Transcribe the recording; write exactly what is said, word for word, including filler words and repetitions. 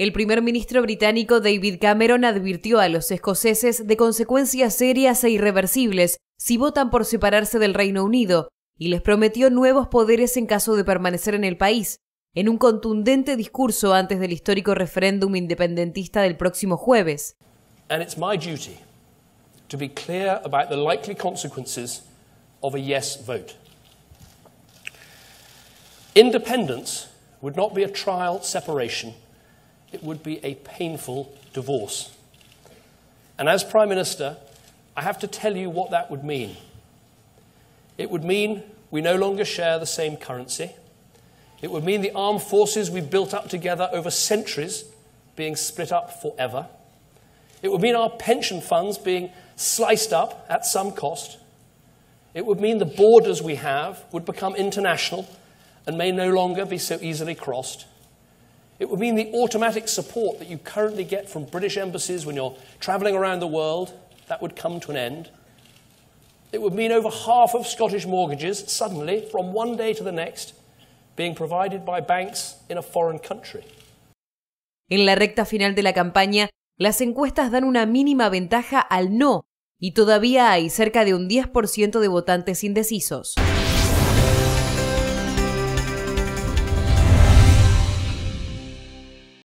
El primer ministro británico David Cameron advirtió a los escoceses de consecuencias serias e irreversibles si votan por separarse del Reino Unido y les prometió nuevos poderes en caso de permanecer en el país, en un contundente discurso antes del histórico referéndum independentista del próximo jueves. And it's my duty to be clear about the likely consequences of a yes vote. Independence would not be a trial separation, it would be a painful divorce. And as Prime Minister, I have to tell you what that would mean. It would mean we no longer share the same currency. It would mean the armed forces we've built up together over centuries being split up forever. It would mean our pension funds being sliced up at some cost. It would mean the borders we have would become international and may no longer be so easily crossed. It would mean the automatic support that you currently get from British embassies when you're travelling around the world, that would come to an end. It would mean over half of Scottish mortgages suddenly, from one day to the next, being provided by banks in a foreign country. En la recta final de la campaña, las encuestas dan una mínima ventaja al no, y todavía hay cerca de un diez por ciento de votantes indecisos.